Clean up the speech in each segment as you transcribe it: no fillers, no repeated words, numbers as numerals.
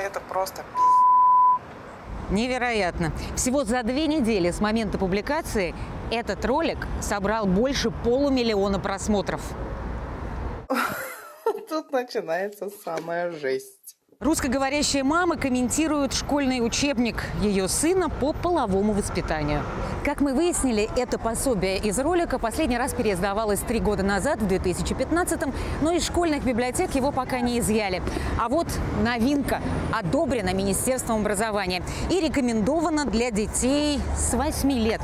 это просто пиздец. Невероятно. Всего за 2 недели с момента публикации этот ролик собрал больше полумиллиона просмотров. Тут начинается самая жесть. Русскоговорящие мамы комментируют школьный учебник ее сына по половому воспитанию. Как мы выяснили, это пособие из ролика последний раз переиздавалось 3 года назад, в 2015-м, но из школьных библиотек его пока не изъяли. А вот новинка одобрена Министерством образования и рекомендована для детей с 8 лет.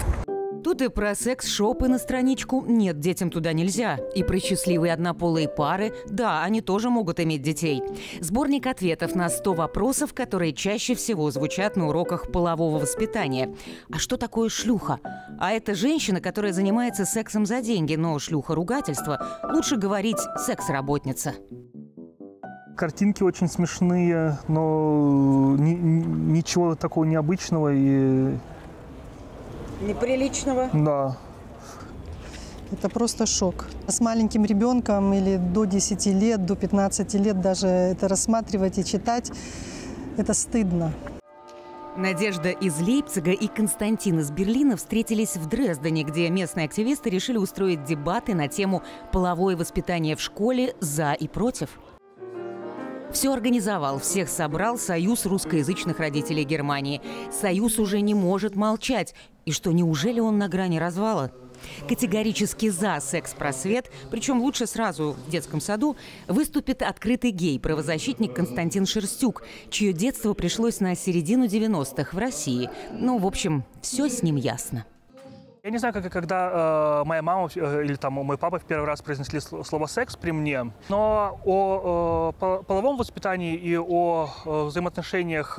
Тут и про секс-шопы на страничку «Нет, детям туда нельзя». И про счастливые однополые пары «Да, они тоже могут иметь детей». Сборник ответов на 100 вопросов, которые чаще всего звучат на уроках полового воспитания. А что такое шлюха? А это женщина, которая занимается сексом за деньги, но шлюха – ругательство. Лучше говорить «секс-работница». Картинки очень смешные, но ничего такого необычного и... неприличного? Да. Это просто шок. С маленьким ребенком или до 10 лет, до 15 лет даже это рассматривать и читать, это стыдно. Надежда из Лейпцига и Константин из Берлина встретились в Дрездене, где местные активисты решили устроить дебаты на тему «Половое воспитание в школе. За и против». Все организовал, всех собрал Союз русскоязычных родителей Германии. Союз уже не может молчать. И что, неужели он на грани развала? Категорически за секс-просвет, причем лучше сразу в детском саду, выступит открытый гей-правозащитник Константин Шерстюк, чье детство пришлось на середину 90-х в России. Ну, в общем, все с ним ясно. Я не знаю, как и когда моя мама или там мой папа в первый раз произнесли слово «секс» при мне, но о половом воспитании и о взаимоотношениях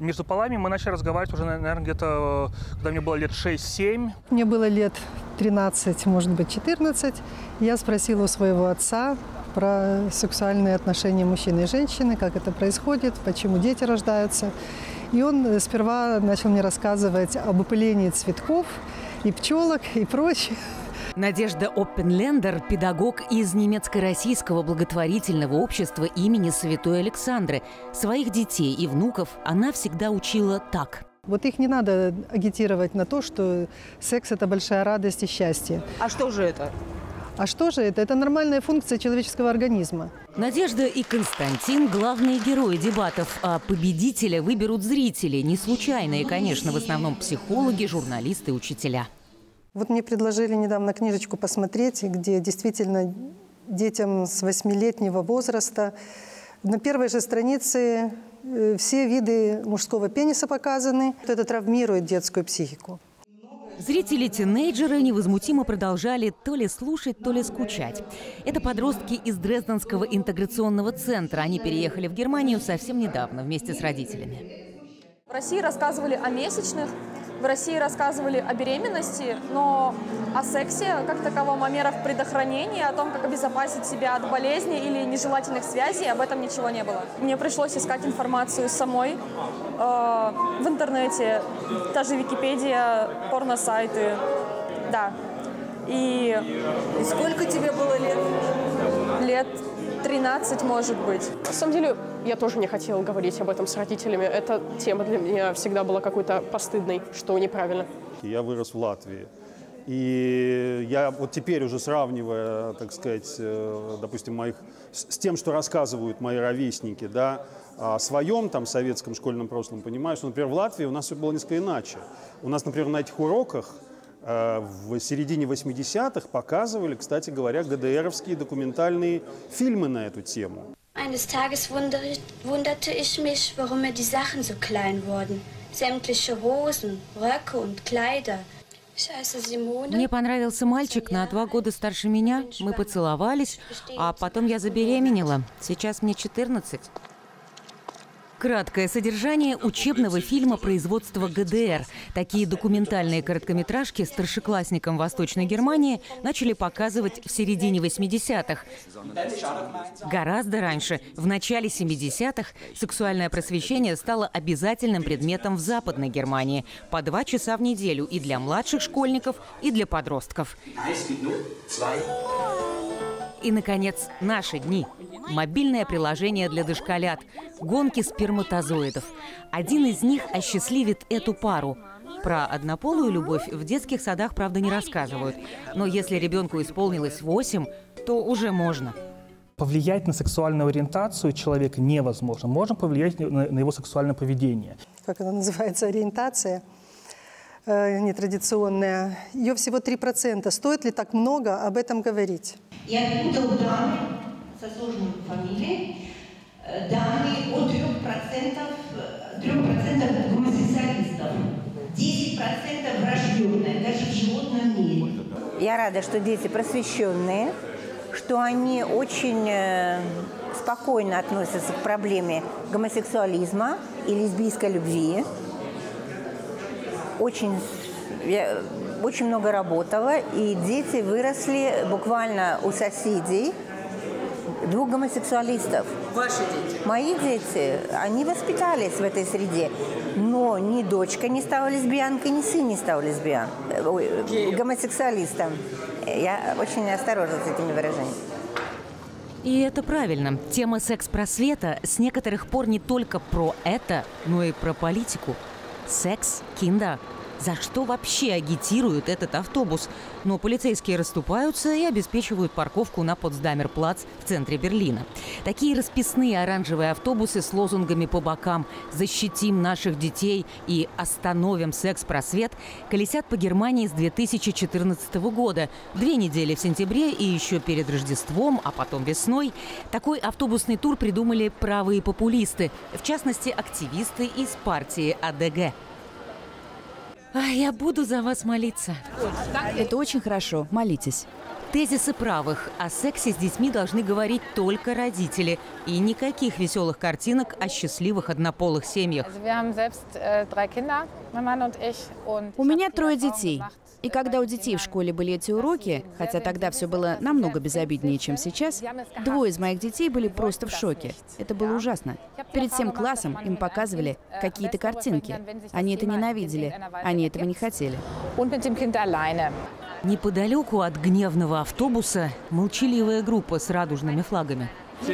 между полами мы начали разговаривать уже, наверное, где-то, когда мне было лет 6-7. Мне было лет 13, может быть, 14. Я спросила у своего отца про сексуальные отношения мужчины и женщины, как это происходит, почему дети рождаются. И он сперва начал мне рассказывать об опылении цветков, и пчелок, и прочее. Надежда Опенлендер – педагог из немецко-российского благотворительного общества имени Святой Александры. Своих детей и внуков она всегда учила так. Вот их не надо агитировать на то, что секс – это большая радость и счастье. А что же это? А что же это? Это нормальная функция человеческого организма. Надежда и Константин – главные герои дебатов, а победителя выберут зрители. Не случайные, конечно, в основном психологи, журналисты, учителя. Вот мне предложили недавно книжечку посмотреть, где действительно детям с 8-летнего возраста на первой же странице все виды мужского пениса показаны. Это травмирует детскую психику. Зрители-тинейджеры невозмутимо продолжали то ли слушать, то ли скучать. Это подростки из Дрезденского интеграционного центра. Они переехали в Германию совсем недавно вместе с родителями. В России рассказывали о месячных, в России рассказывали о беременности, но о сексе как таковом, о мерах предохранения, о том, как обезопасить себя от болезни или нежелательных связей, об этом ничего не было. Мне пришлось искать информацию самой в интернете, та же Википедия, порно-сайты, да. И сколько тебе было лет? Лет 13, может быть. На самом деле, я тоже не хотела говорить об этом с родителями. Эта тема для меня всегда была какой-то постыдной, что неправильно. Я вырос в Латвии. И я вот теперь уже сравнивая, так сказать, допустим, с тем, что рассказывают мои ровесники, да, о своем там советском школьном прошлом, понимаю, что, например, в Латвии у нас все было несколько иначе. У нас, например, на этих уроках в середине 80-х показывали, кстати говоря, ГДРовские документальные фильмы на эту тему. Eines Tages wunderte ich mich, warum mir die Sachen so klein wurden. Sämtliche Hosen, Röcke und Kleider. Мне понравился мальчик на 2 года старше меня. Мы поцеловались, а потом я забеременела. Сейчас мне 14. Краткое содержание учебного фильма производства ГДР. Такие документальные короткометражки старшеклассникам Восточной Германии начали показывать в середине 80-х. Гораздо раньше, в начале 70-х, сексуальное просвещение стало обязательным предметом в Западной Германии. По 2 часа в неделю и для младших школьников, и для подростков. И, наконец, наши дни. Мобильное приложение для дошколят. Гонки сперматозоидов. Один из них осчастливит эту пару. Про однополую любовь в детских садах, правда, не рассказывают. Но если ребенку исполнилось 8, то уже можно. Повлиять на сексуальную ориентацию человека невозможно. Можно повлиять на его сексуальное поведение. Как она называется? Ориентация нетрадиционная. Ее всего 3%. Стоит ли так много об этом говорить? И откуда у дам со сложной фамилией данные от 3% гомосексуалистов, 10% врожденные, даже в животном мире. Я рада, что дети просвещенные, что они очень спокойно относятся к проблеме гомосексуализма и лесбийской любви. Я очень много работала, и дети выросли буквально у соседей, двух гомосексуалистов. Ваши дети? Мои дети. Они воспитались в этой среде. Но ни дочка не стала лесбиянкой, ни сын не стал гомосексуалистом. Я очень осторожна с этими выражениями. И это правильно. Тема секс-просвета с некоторых пор не только про это, но и про политику. Секс-кинда. За что вообще агитирует этот автобус? Но полицейские расступаются и обеспечивают парковку на Потсдамерплац в центре Берлина. Такие расписные оранжевые автобусы с лозунгами по бокам «Защитим наших детей» и «Остановим секс-просвет» колесят по Германии с 2014 года. 2 недели в сентябре и еще перед Рождеством, а потом весной. Такой автобусный тур придумали правые популисты, в частности, активисты из партии АДГ. Я буду за вас молиться. Это очень хорошо. Молитесь. Тезисы правых. О сексе с детьми должны говорить только родители. И никаких веселых картинок о счастливых однополых семьях. У меня 3 детей. И когда у детей в школе были эти уроки, хотя тогда все было намного безобиднее, чем сейчас, 2 из моих детей были просто в шоке. Это было ужасно. Перед всем классом им показывали какие-то картинки. Они это ненавидели, они этого не хотели. Неподалеку от гневного автобуса молчаливая группа с радужными флагами. В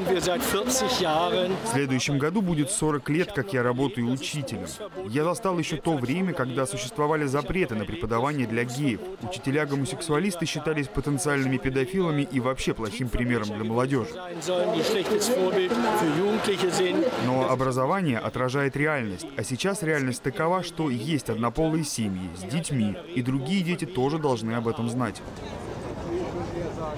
следующем году будет 40 лет, как я работаю учителем. Я застал еще то время, когда существовали запреты на преподавание для геев. Учителя-гомосексуалисты считались потенциальными педофилами и вообще плохим примером для молодежи. Но образование отражает реальность. А сейчас реальность такова, что есть однополые семьи с детьми, и другие дети тоже должны об этом знать.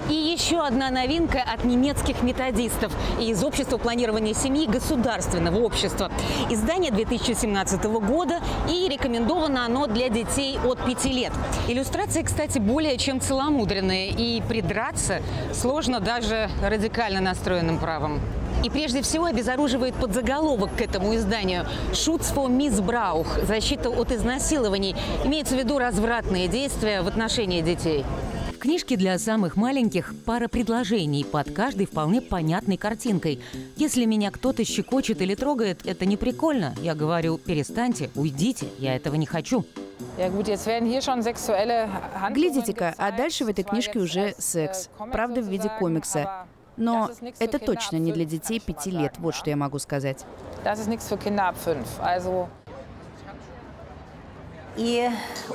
И еще одна новинка от немецких методистов и из Общества планирования семьи государственного общества. Издание 2017 года, и рекомендовано оно для детей от 5 лет. Иллюстрации, кстати, более чем целомудренные, и придраться сложно даже радикально настроенным правым. И прежде всего обезоруживает подзаголовок к этому изданию «Schutz vor Missbrauch» – «Защита от изнасилований». Имеется в виду развратные действия в отношении детей. Книжки для самых маленьких – пара предложений под каждой вполне понятной картинкой. Если меня кто-то щекочет или трогает, это не прикольно. Я говорю, перестаньте, уйдите, я этого не хочу. Глядите-ка, а дальше в этой книжке уже секс. Правда, в виде комикса. Но это точно не для детей 5 лет, вот что я могу сказать. И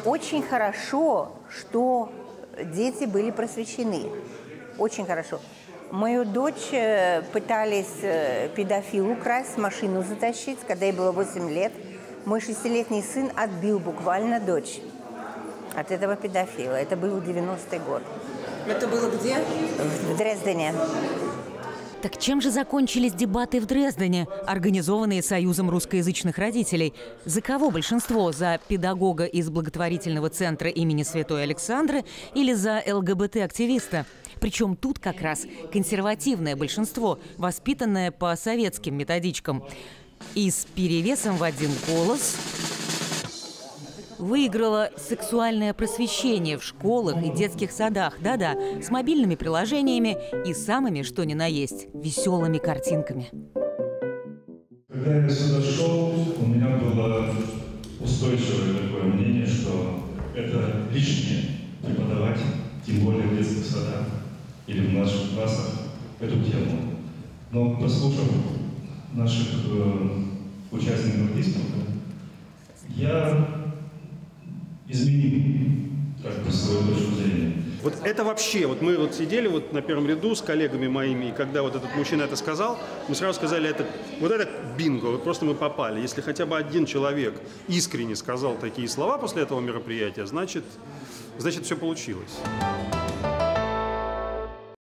очень хорошо, что дети были просвещены. Очень хорошо. Мою дочь пытались педофил украсть, машину затащить, когда ей было 8 лет. Мой 6-летний сын отбил буквально дочь от этого педофила. Это был 90-й год. Это было где? В Дрездене. Так чем же закончились дебаты в Дрездене, организованные Союзом русскоязычных родителей? За кого большинство? За педагога из благотворительного центра имени Святой Александры или за ЛГБТ-активиста? Причем тут как раз консервативное большинство, воспитанное по советским методичкам. И с перевесом в 1 голос выиграла сексуальное просвещение в школах и детских садах. Да-да, с мобильными приложениями и самыми, что ни на есть, веселыми картинками. Когда я сюда шел, у меня было устойчивое такое мнение, что это лишнее преподавать, тем более в детских садах. или в наших классах эту тему. Но послушав наших участников диспута, я изменил как бы свою точку зрения. Вот это вообще, вот мы вот сидели вот на первом ряду с коллегами моими, и когда вот этот мужчина это сказал, мы сразу сказали, это бинго, вот просто мы попали. Если хотя бы один человек искренне сказал такие слова после этого мероприятия, значит все получилось.